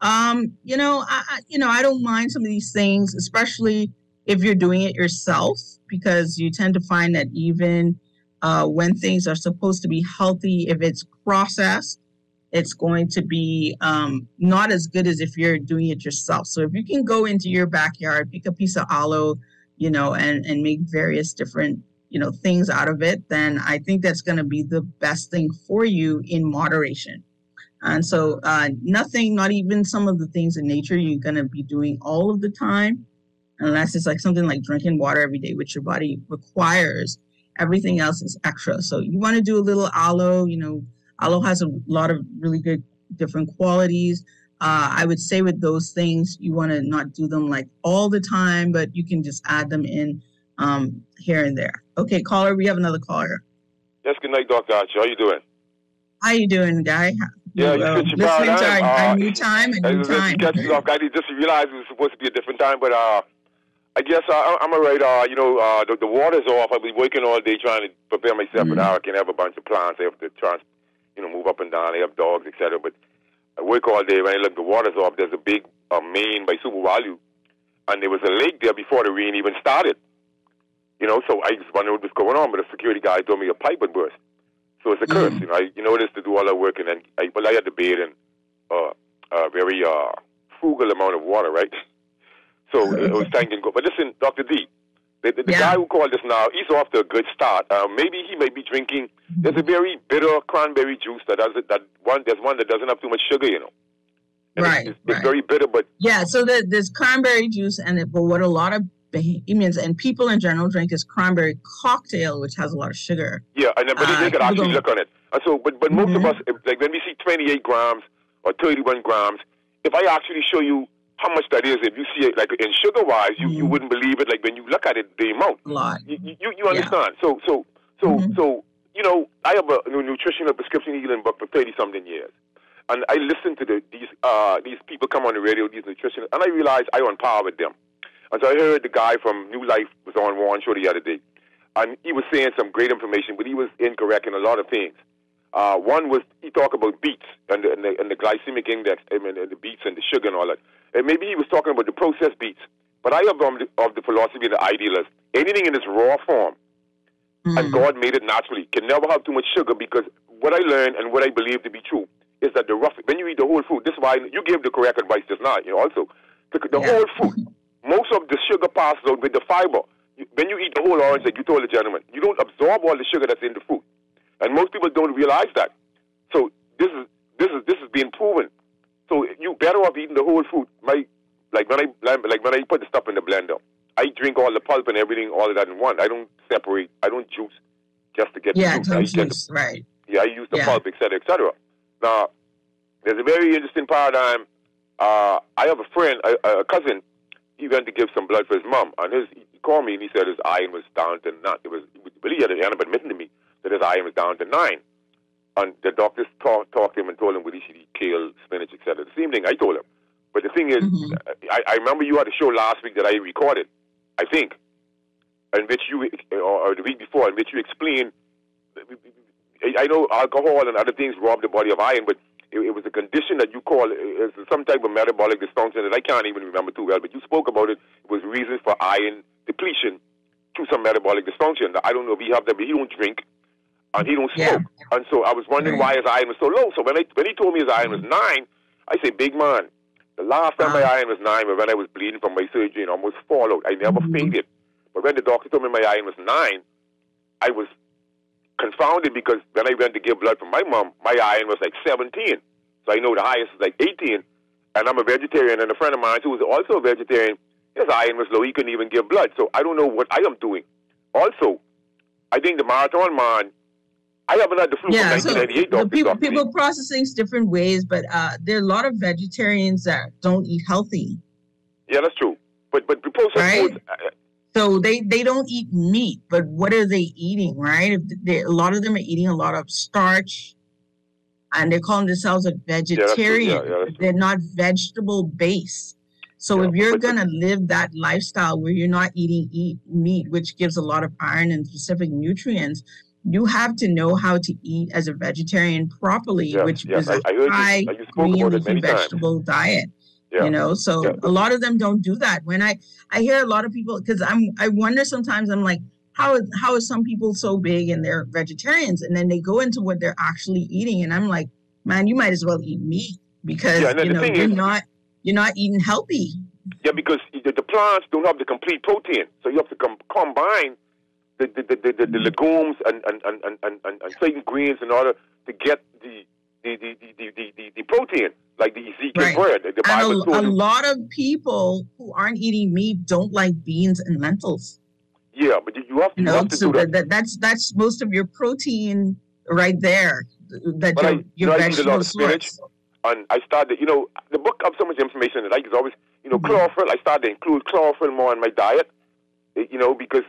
Um, you know, I, you know, I don't mind some of these things, especially if you're doing it yourself, because you tend to find that even uh, when things are supposed to be healthy, if it's processed, it's going to be um, not as good as if you're doing it yourself. So if you can go into your backyard, pick a piece of aloe, you know, and, and make various different you know, things out of it, then I think that's going to be the best thing for you in moderation. And so uh, nothing, not even some of the things in nature you're going to be doing all of the time, unless it's like something like drinking water every day, which your body requires. Everything else is extra. So you want to do a little aloe, you know, aloe has a lot of really good different qualities. Uh, I would say with those things, you want to not do them like all the time, but you can just add them in Um, here and there. Okay, caller, we have another caller. Yes, good night, Doctor Archer. How you doing? How you doing, guy? Yeah, you uh, listening our, to our, uh, our new time and new time. I just realized it was supposed to be a different time, but uh, I guess uh, I'm all right. Uh, you know, uh, the, the water's off. I've been working all day trying to prepare myself, mm-hmm. and now I can have a bunch of plants. I have to try and, you know, move up and down. I have dogs, et cetera. But I work all day. When I look, the water's off. There's a big uh, main by Super Value, and there was a lake there before the rain even started. You know, so I just wondered what was going on, but a security guy told me a pipe had burst. So it's a curse, mm-hmm. you know. I, you know, it is to do all that work, and then I, well, I had to bathe in uh, a very uh, frugal amount of water, right? So mm-hmm. it was thanking God. But listen, Doctor D, the, the, the yeah. guy who called us now, he's off to a good start. Uh, maybe he may be drinking. There's a very bitter cranberry juice that does it. That one, there's one that doesn't have too much sugar, you know. And right, it's, it's, right. It's very bitter, but yeah. So the, there's cranberry juice, and it, but what a lot of Bahamians and people in general drink is cranberry cocktail, which has a lot of sugar. Yeah, and then, but uh, they could actually go, look on it. And so, but but mm-hmm. most of us, like when we see twenty-eight grams or thirty-one grams, if I actually show you how much that is, if you see it like in sugar wise, you, mm-hmm. you wouldn't believe it. Like when you look at it, the amount. A lot. You you, you understand? Yeah. So so so mm-hmm. so you know, I have a nutritional prescription healing book for thirty something years. And I listen to the, these uh, these people come on the radio, these nutritionists, and I realize I'm on par with them. And so I heard the guy from New Life was on one show the other day, and he was saying some great information, but he was incorrect in a lot of things. Uh, one was he talked about beets and the, and, the, and the glycemic index, I mean, and the beets and the sugar and all that. And maybe he was talking about the processed beets. But I am of the, of the philosophy of the idealist. Anything in its raw form, mm-hmm. and God made it naturally, can never have too much sugar, because what I learned and what I believe to be true is that the rough, when you eat the whole food, this is why you gave the correct advice just now, you know, also. The, the yeah. whole food, most of the sugar passes out with the fiber. You, when you eat the whole orange, like you told the gentleman, you don't absorb all the sugar that's in the food. And most people don't realize that. So this is this is, this is being proven. So you better off eating the whole food. My, like, when I, like when I put the stuff in the blender, I drink all the pulp and everything, all of that in one. I don't separate. I don't juice just to get yeah, the juice. Yeah, juice, the, right. Yeah, I use the yeah. pulp, et cetera, et cetera. Now, there's a very interesting paradigm. Uh, I have a friend, a, a cousin, he went to give some blood for his mom. And his, he called me and he said his iron was down to nine. It was, well, he had admitted to me that his iron was down to nine. And the doctors talk, talked to him and told him, well, he should eat kale, spinach, et cetera. The same thing I told him. But the thing is, mm-hmm. I, I remember you had a show last week that I recorded, I think, in which you, or the week before, in which you explained. I know alcohol and other things rob the body of iron, but it, it was a condition that you call it's some type of metabolic dysfunction that I can't even remember too well, but you spoke about it. It was reasons for iron depletion through some metabolic dysfunction. Now, I don't know if he have that, but he don't drink, and he don't smoke. Yeah. And so I was wondering right. why his iron was so low. So when, I, when he told me his iron was nine, I say, big man, the last time my iron was nine was when I was bleeding from my surgery and almost fall out. I never mm-hmm. fainted. But when the doctor told me my iron was nine, I was confounded, because when I went to give blood for my mom, my iron was like seventeen. So I know the highest is like eighteen. And I'm a vegetarian, and a friend of mine who was also a vegetarian, his iron was low. He couldn't even give blood. So I don't know what I am doing. Also, I think the marathon man, I haven't had the flu yeah, from nineteen ninety-eight. So people, people process things different ways, but uh, there are a lot of vegetarians that don't eat healthy. Yeah, that's true. But but the processed right? foods. Uh, So they, they don't eat meat, but what are they eating, right? If they, a lot of them are eating a lot of starch, and they're calling themselves a vegetarian. Yeah, that's true. Yeah, yeah, that's true. They're not vegetable-based. So yeah, if you're going to live that lifestyle where you're not eating eat meat, which gives a lot of iron and specific nutrients, you have to know how to eat as a vegetarian properly, yes, which yes, is I, a high I green leafy vegetable times. diet. Yeah. You know, so yeah. a lot of them don't do that. When I, I hear a lot of people, because I'm, I wonder sometimes, I'm like, how, how are some people so big and they're vegetarians? And then they go into what they're actually eating. And I'm like, man, you might as well eat meat, because, yeah, you know, you're is, not, you're not eating healthy. Yeah, because the, the plants don't have the complete protein. So you have to com- combine the, the, the, the, the, the legumes and, and, and, and, and, and, and certain greens in order to get the, The the, the, the, the the protein, like the Ezekiel bread. Right. The Bible and a, a lot of people who aren't eating meat don't like beans and lentils. Yeah, but you have to, you know, have to so do that. that. That's that's most of your protein right there. That but your, I, your you vegetable know, I eat a lot of spinach, and I started, you know, the book has so much information that I is always, you know, chlorophyll. I started to include chlorophyll more in my diet, you know, because.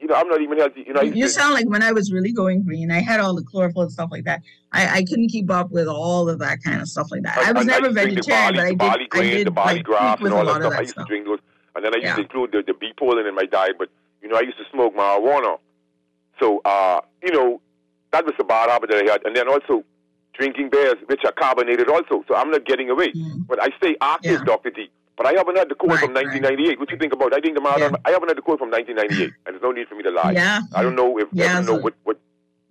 You know, I'm not even healthy. You know, you sound like when I was really going green, I had all the chlorophyll and stuff like that. I, I couldn't keep up with all of that kind of stuff like that. I, I was I never vegetarian, barley, but I did, grain, I did the barley like, grass and all that stuff. That I used stuff. to drink those, and then I used yeah. to include the, the bee pollen in my diet. But you know, I used to smoke marijuana, so uh, you know, that was a bad habit that I had. And then also drinking beers, which are carbonated also. So I'm not getting away. Mm. But I stay active, yeah. Doctor D. But I haven't had the call right, from nineteen ninety-eight. Right. What you think about? I didn't come out. Yeah. I haven't had the call from nineteen ninety-eight, and there's no need for me to lie. Yeah. I don't know if yeah, I don't so, know what what.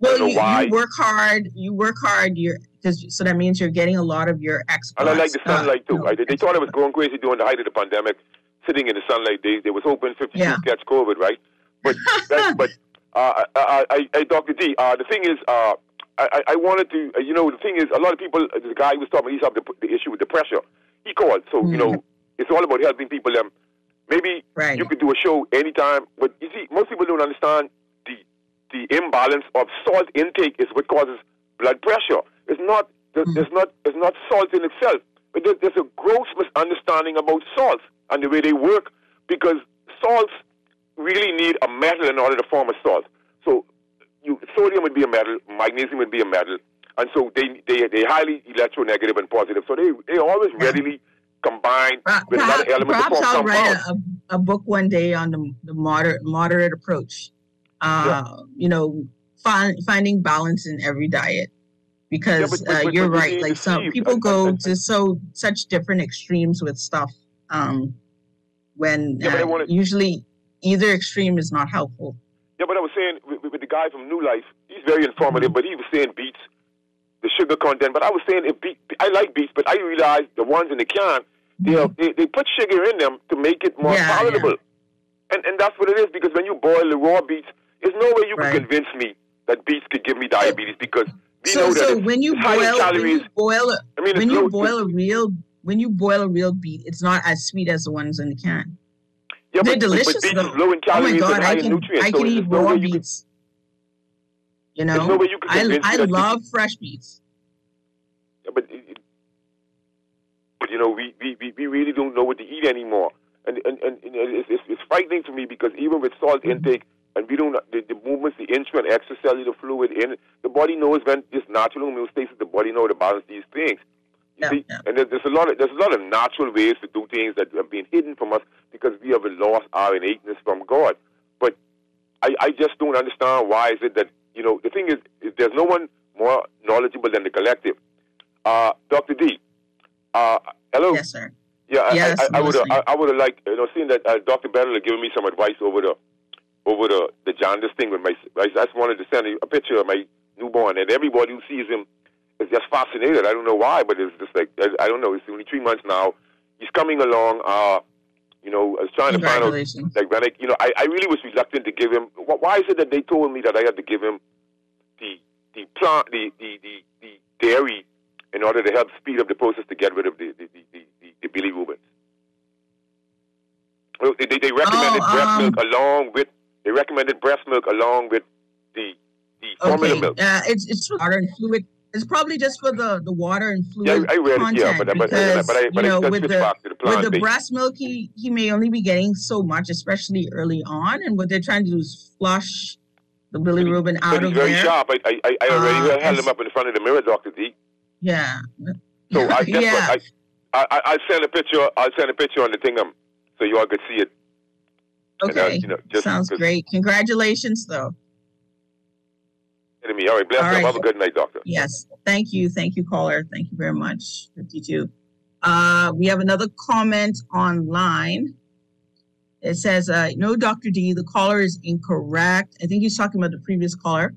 Well, I don't know you, why. you work hard. You work hard. You're cause, so that means you're getting a lot of your experts. And I like the sunlight uh, too. No, I, they they thought I was going crazy during the height of the pandemic, sitting in the sunlight. They they was hoping fifty-two yeah. catch COVID, right? But that, but uh, I, I, I, Doctor D, uh, the thing is. Uh, I, I wanted to, you know, the thing is, a lot of people, the guy who was talking, he's up the, the issue with the pressure. He called. So, mm-hmm. you know, it's all about helping people. Um, maybe right. you could do a show anytime. But, you see, most people don't understand the the imbalance of salt intake is what causes blood pressure. It's not mm-hmm. there's not it's not salt in itself. But there, there's a gross misunderstanding about salts and the way they work, because salts really need a metal in order to form a salt. So, You, sodium would be a metal, magnesium would be a metal, and so they they they highly electronegative and positive. So they they always readily combine uh, with perhaps, another element to form I'll compounds. I'll write a, a book one day on the, the moderate moderate approach. Uh, yeah. You know, find, finding balance in every diet, because yeah, but, uh, but, you're but right. Like some people go to so such different extremes with stuff. Um, when yeah, uh, wanna... usually either extreme is not helpful. Yeah, but I was saying with, with the guy from New Life, he's very informative, but he was saying beets, the sugar content. But I was saying, if beet, I like beets, but I realized the ones in the can, they, are, they, they put sugar in them to make it more yeah, palatable. Yeah. And and that's what it is, because when you boil the raw beets, there's no way you right. can convince me that beets could give me diabetes, because we so, know that so it's, when you it's boil, high in calories. When you boil, a, I mean, when you boil a real, when you boil a real beet, it's not as sweet as the ones in the can. Yeah, They're but, delicious, but beets low in calories oh God, and high can, in nutrients. I so can eat no raw beets. You, can, you know, no you I, I love you, fresh beets. Yeah, but, but, you know, we, we, we really don't know what to eat anymore. And, and, and, and it's, it's, it's frightening to me, because even with salt intake, and we don't, the, the movements, the insulin, extracellular fluid, in the body knows when it's natural homeostasis, the body knows to balance these things. Yeah, See, yeah. And there's a lot of there's a lot of natural ways to do things that have been hidden from us, because we have lost our innateness from God. But I, I just don't understand why is it that, you know, the thing is, is there's no one more knowledgeable than the collective. Uh, Doctor D, uh, hello. Yes, sir. Yeah, yes, I would I, I would have liked, you know, seeing that uh, Doctor Battle had given me some advice over the over the the jaundice thing with my. I just wanted to send a picture of my newborn, and everybody who sees him. It's just fascinated. I don't know why, but it's just like, I don't know. It's only three months now. He's coming along. Uh, you know, I was trying to find out. Like, when I, you know, I, I really was reluctant to give him. Why is it that they told me that I had to give him the the plant, the the the, the dairy, in order to help speed up the process to get rid of the the the, the, the bilirubin? They, they, they recommended oh, breast um, milk along with. They recommended breast milk along with the the formula okay. milk. Uh, it's it's water and fluid. It's probably just for the, the water and fluid content. Yeah, I read it, yeah, but, because, but, but I, but you know, I with the, back to the plant with the breast milk, he, he may only be getting so much, especially early on. And what they're trying to do is flush the bilirubin out of there. He's very sharp. I, I, I already uh, held him up in front of the mirror, Doctor D. Yeah. So I guess yeah. what, I, I, I'll send a picture. I'll send a picture on the thing, um, so you all could see it. Okay. I, you know, just sounds great. Congratulations, though. Me. All right, bless All right. Have a good night, Doctor. Yes, thank you. Thank you, caller. Thank you very much. fifty-two. Uh, we have another comment online. It says, uh, no, Doctor D, the caller is incorrect. I think he's talking about the previous caller,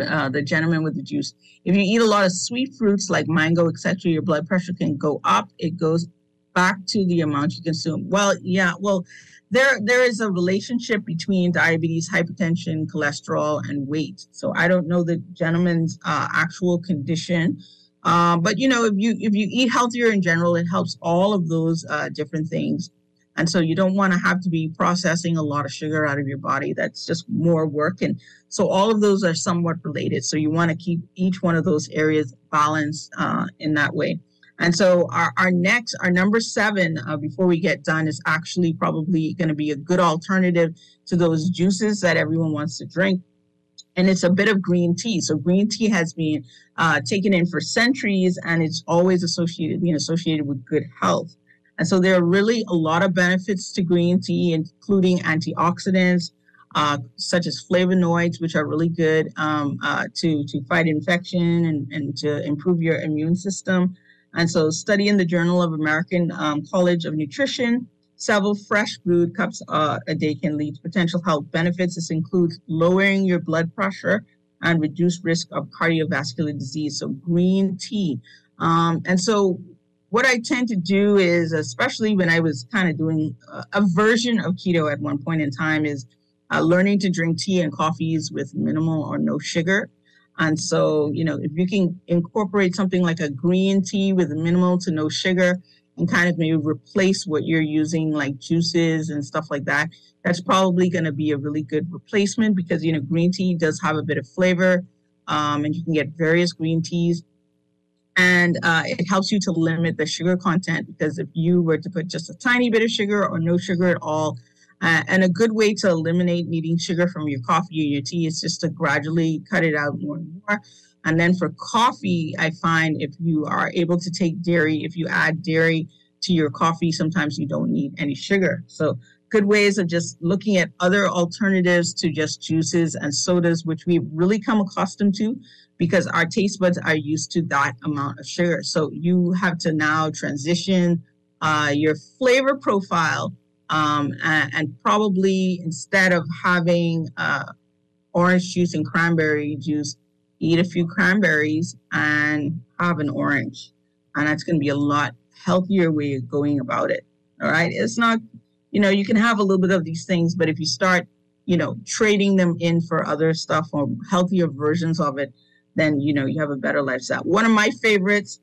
uh, the gentleman with the juice. If you eat a lot of sweet fruits like mango, et cetera, your blood pressure can go up. It goes back to the amount you consume. Well, yeah, well, There, there is a relationship between diabetes, hypertension, cholesterol, and weight. So I don't know the gentleman's uh, actual condition, uh, but you know, if you if you eat healthier in general, it helps all of those uh, different things. And so you don't want to have to be processing a lot of sugar out of your body. That's just more work. And so all of those are somewhat related. So you want to keep each one of those areas balanced uh, in that way. And so our, our next, our number seven, uh, before we get done, is actually probably going to be a good alternative to those juices that everyone wants to drink. And it's a bit of green tea. So green tea has been uh, taken in for centuries, and it's always associated, being associated with good health. And so there are really a lot of benefits to green tea, including antioxidants, uh, such as flavonoids, which are really good um, uh, to, to fight infection and, and to improve your immune system. And so study in the Journal of American um, College of Nutrition, several fresh food cups uh, a day can lead to potential health benefits. This includes lowering your blood pressure and reduced risk of cardiovascular disease, so green tea. Um, and so what I tend to do is, especially when I was kind of doing a, a version of keto at one point in time, is uh, learning to drink tea and coffees with minimal or no sugar. And so, you know, if you can incorporate something like a green tea with minimal to no sugar and kind of maybe replace what you're using, like juices and stuff like that, that's probably going to be a really good replacement because, you know, green tea does have a bit of flavor, um, and you can get various green teas. And uh, it helps you to limit the sugar content because if you were to put just a tiny bit of sugar or no sugar at all, Uh, and a good way to eliminate needing sugar from your coffee or your tea is just to gradually cut it out more and more. And then for coffee, I find if you are able to take dairy, if you add dairy to your coffee, sometimes you don't need any sugar. So good ways of just looking at other alternatives to just juices and sodas, which we've really come accustomed to because our taste buds are used to that amount of sugar. So you have to now transition uh, your flavor profile. Um, and, and probably instead of having uh, orange juice and cranberry juice, eat a few cranberries and have an orange. And that's going to be a lot healthier way of going about it. All right. It's not, you know, you can have a little bit of these things, but if you start, you know, trading them in for other stuff or healthier versions of it, then, you know, you have a better lifestyle. One of my favorites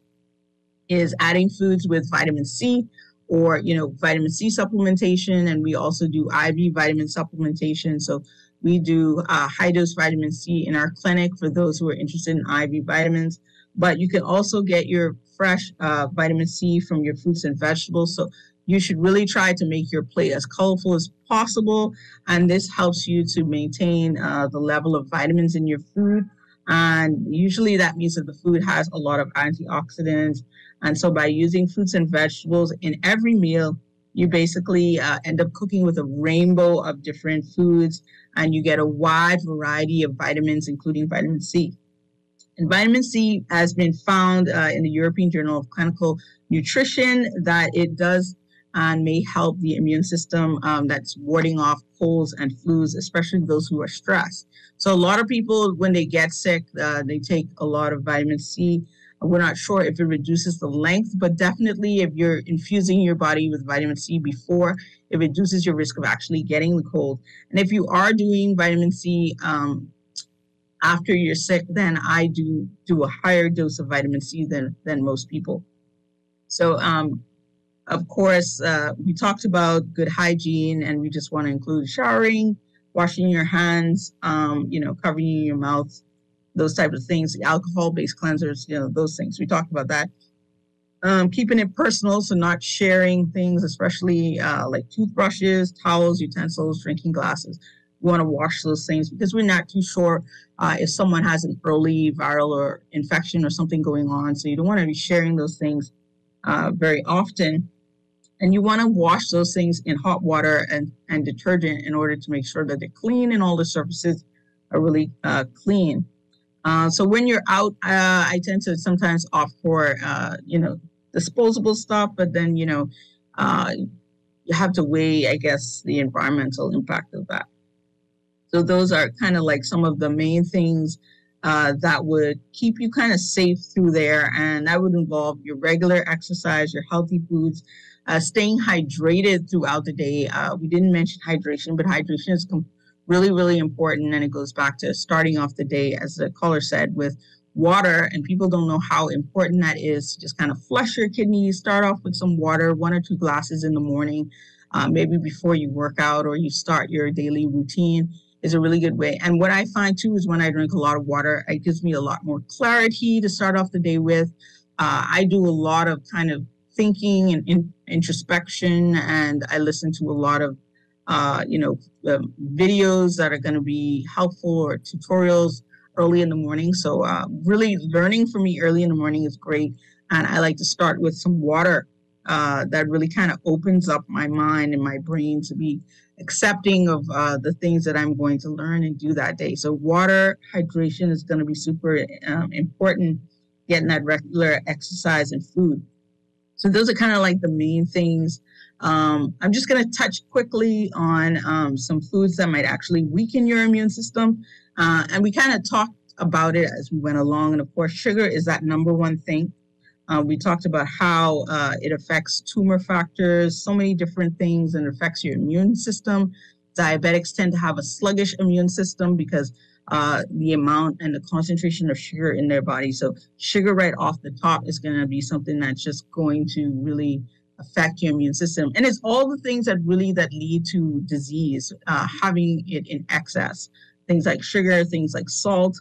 is adding foods with vitamin C. Or, you know, vitamin C supplementation, and we also do I V vitamin supplementation. So we do uh, high-dose vitamin C in our clinic for those who are interested in I V vitamins. But you can also get your fresh uh, vitamin C from your fruits and vegetables. So you should really try to make your plate as colorful as possible, and this helps you to maintain uh, the level of vitamins in your food. And usually that means that the food has a lot of antioxidants. And so by using fruits and vegetables in every meal, you basically uh, end up cooking with a rainbow of different foods, and you get a wide variety of vitamins, including vitamin C. And vitamin C has been found uh, in the European Journal of Clinical Nutrition that it does and may help the immune system um, that's warding off colds and flus, especially those who are stressed. So a lot of people, when they get sick, uh, they take a lot of vitamin C. We're not sure if it reduces the length, but definitely if you're infusing your body with vitamin C before, it reduces your risk of actually getting the cold. And if you are doing vitamin C um, after you're sick, then I do do a higher dose of vitamin C than, than most people. So, um, of course, uh, we talked about good hygiene, and we just want to include showering, washing your hands, um, you know, covering your mouth, those types of things, alcohol-based cleansers, you know, those things. We talked about that. Um, keeping it personal, so not sharing things, especially uh, like toothbrushes, towels, utensils, drinking glasses. We want to wash those things because we're not too sure uh, if someone has an early viral or infection or something going on. So you don't want to be sharing those things uh, very often. And you want to wash those things in hot water and, and detergent in order to make sure that they're clean and all the surfaces are really uh, clean. Uh, so when you're out, uh, I tend to sometimes opt for, uh, you know, disposable stuff, but then, you know, uh, you have to weigh, I guess, the environmental impact of that. So those are kind of like some of the main things uh, that would keep you kind of safe through there. And that would involve your regular exercise, your healthy foods, uh, staying hydrated throughout the day. Uh, we didn't mention hydration, but hydration is completely really, really important. And it goes back to starting off the day, as the caller said, with water. And people don't know how important that is. Just kind of flush your kidneys, start off with some water, one or two glasses in the morning, uh, maybe before you work out or you start your daily routine is a really good way. And what I find too is when I drink a lot of water, it gives me a lot more clarity to start off the day with. Uh, I do a lot of kind of thinking and in- introspection, and I listen to a lot of Uh, you know, um, videos that are going to be helpful or tutorials early in the morning. So uh, really learning for me early in the morning is great. And I like to start with some water uh, that really kind of opens up my mind and my brain to be accepting of uh, the things that I'm going to learn and do that day. So water, hydration is going to be super um, important. getting that regular exercise and food. So those are kind of like the main things. Um, I'm just going to touch quickly on um, some foods that might actually weaken your immune system. Uh, and we kind of talked about it as we went along. And of course, sugar is that number one thing. Uh, we talked about how uh, it affects tumor factors, so many different things, and affects your immune system. Diabetics tend to have a sluggish immune system because uh, the amount and the concentration of sugar in their body. So sugar right off the top is going to be something that's just going to really affect your immune system. And it's all the things that really that lead to disease, uh, having it in excess. Things like sugar, things like salt.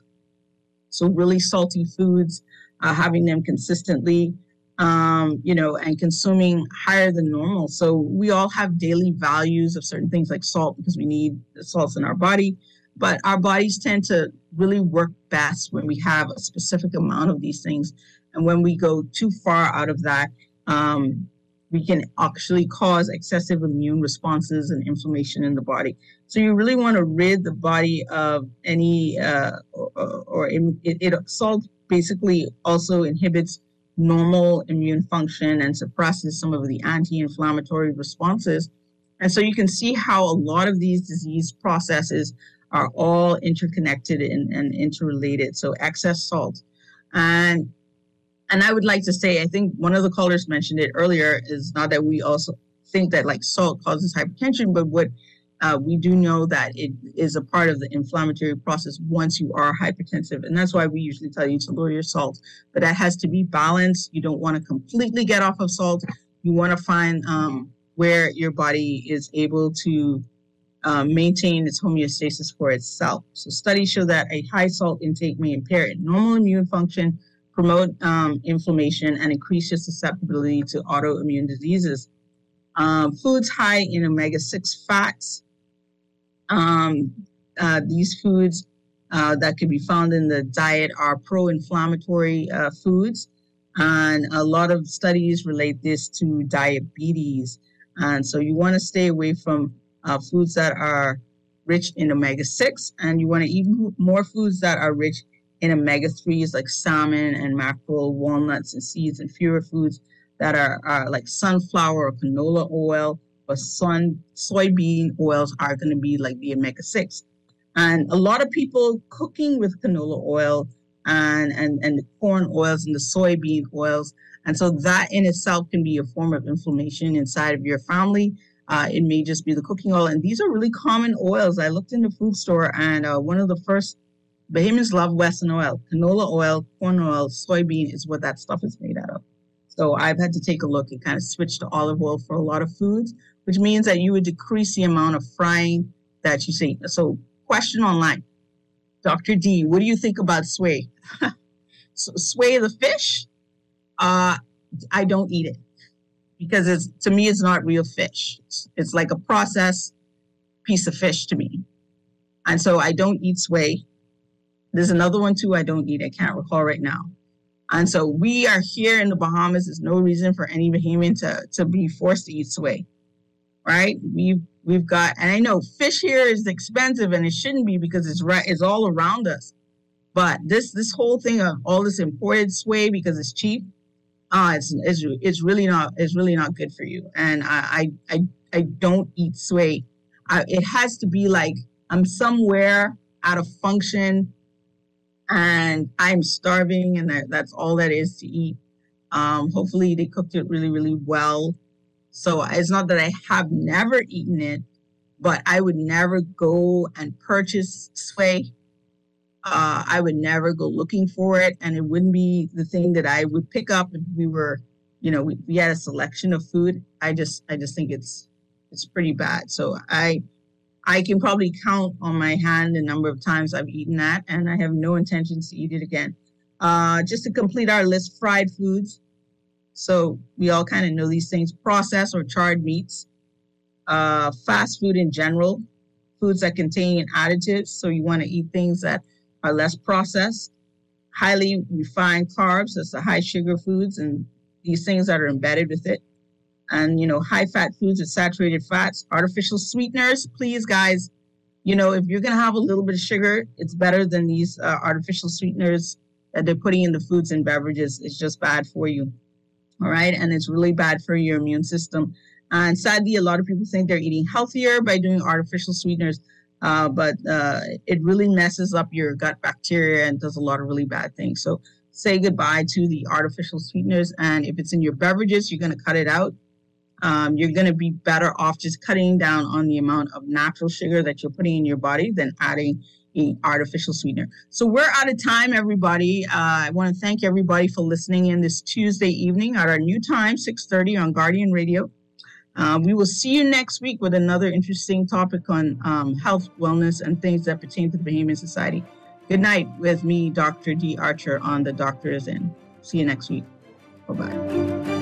So really salty foods, uh, having them consistently, um, you know, and consuming higher than normal. So we all have daily values of certain things like salt because we need the salts in our body. But our bodies tend to really work best when we have a specific amount of these things. And when we go too far out of that, um, we can actually cause excessive immune responses and inflammation in the body. So you really want to rid the body of any, uh, or, or it, it salt basically also inhibits normal immune function and suppresses some of the anti-inflammatory responses. And so you can see how a lot of these disease processes are all interconnected and, and interrelated. So excess salt. And and I would like to say, I think one of the callers mentioned it earlier, is not that we also think that like salt causes hypertension, but what uh, we do know that it is a part of the inflammatory process once you are hypertensive. And that's why we usually tell you to lower your salt, but that has to be balanced. You don't want to completely get off of salt. You want to find um, where your body is able to Uh, maintain its homeostasis for itself. So studies show that a high salt intake may impair normal immune function, promote um, inflammation, and increase your susceptibility to autoimmune diseases. Um, foods high in omega six fats. Um, uh, these foods uh, that can be found in the diet are pro-inflammatory uh, foods. And a lot of studies relate this to diabetes. And so you want to stay away from Uh, foods that are rich in omega six, and you want to eat more foods that are rich in omega threes like salmon and mackerel, walnuts and seeds, and fewer foods that are, are like sunflower or canola oil or sun soybean oils are going to be like the omega six. And a lot of people cooking with canola oil and, and, and the corn oils and the soybean oils. And so that in itself can be a form of inflammation inside of your family. Uh, it may just be the cooking oil. And these are really common oils. I looked in the food store, and uh, one of the first, Bahamians love Western oil. Canola oil, corn oil, soybean is what that stuff is made out of. So I've had to take a look and kind of switch to olive oil for a lot of foods, which means that you would decrease the amount of frying that you see. So question online, Doctor D, what do you think about sway? So sway the fish, uh, I don't eat it. Because it's, to me, it's not real fish. It's, it's like a processed piece of fish to me. And so I don't eat sway. There's another one, too, I don't eat. I can't recall right now. And so we are here in the Bahamas. There's no reason for any Bahamian to, to be forced to eat sway, right? We've, we've got, and I know fish here is expensive, and it shouldn't be because it's right, it's all around us. But this, this whole thing of all this imported sway because it's cheap, Uh, it's, it's, it's really not it's really not good for you. And I I, I don't eat sway. I, it has to be like I'm somewhere out of function and I'm starving, and that, that's all that is to eat. Um, hopefully they cooked it really, really well. So it's not that I have never eaten it, but I would never go and purchase sway. Uh, I would never go looking for it, and it wouldn't be the thing that I would pick up if we were, you know, we, we had a selection of food. I just, I just think it's, it's pretty bad. So I, I can probably count on my hand the number of times I've eaten that, and I have no intentions to eat it again. Uh, just to complete our list, fried foods. So we all kind of know these things: processed or charred meats, uh, fast food in general, foods that contain additives. So you want to eat things that are less processed, highly refined carbs, that's the high sugar foods, and these things that are embedded with it. And, you know, high fat foods with saturated fats, artificial sweeteners. Please, guys, you know, if you're going to have a little bit of sugar, it's better than these uh, artificial sweeteners that they're putting in the foods and beverages is just bad for you. All right. And it's really bad for your immune system. And sadly, a lot of people think they're eating healthier by doing artificial sweeteners. Uh, but uh, it really messes up your gut bacteria and does a lot of really bad things. So say goodbye to the artificial sweeteners. And if it's in your beverages, you're going to cut it out. Um, you're going to be better off just cutting down on the amount of natural sugar that you're putting in your body than adding an artificial sweetener. So we're out of time, everybody. Uh, I want to thank everybody for listening in this Tuesday evening at our new time, six thirty on Guardian Radio. Uh, we will see you next week with another interesting topic on um, health, wellness, and things that pertain to the Bahamian society. Good night with me, Doctor D. Archer, on The Doctor Is In. See you next week. Bye-bye.